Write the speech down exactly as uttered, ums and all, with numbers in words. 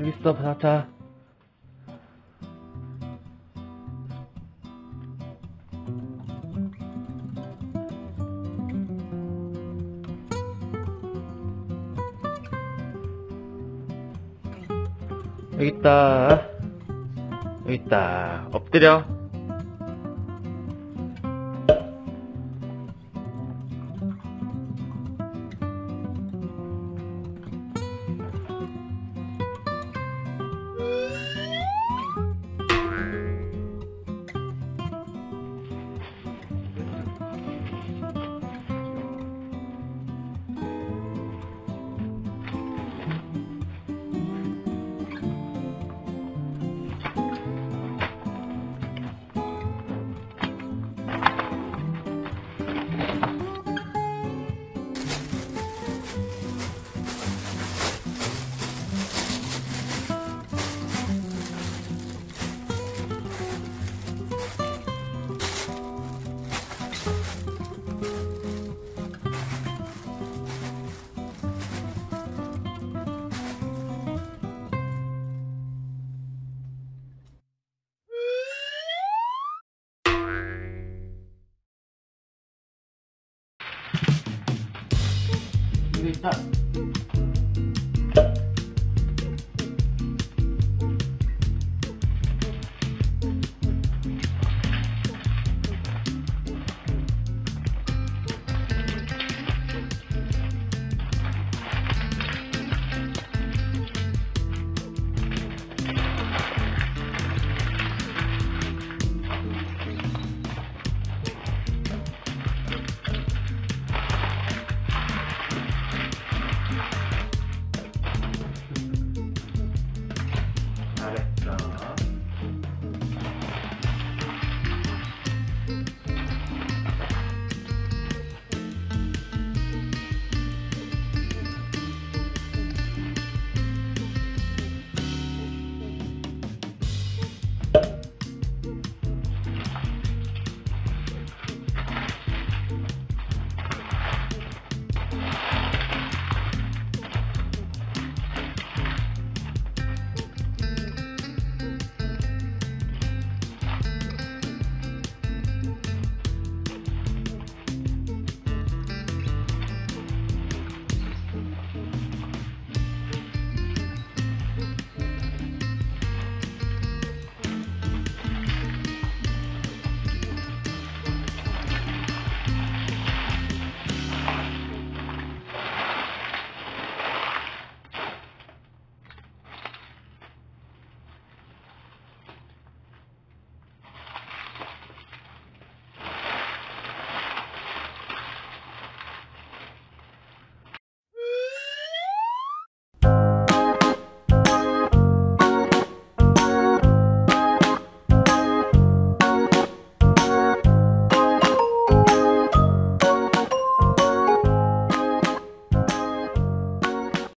Listo, patata. 여기 있다. 여기 있다. 엎드려. 자, 아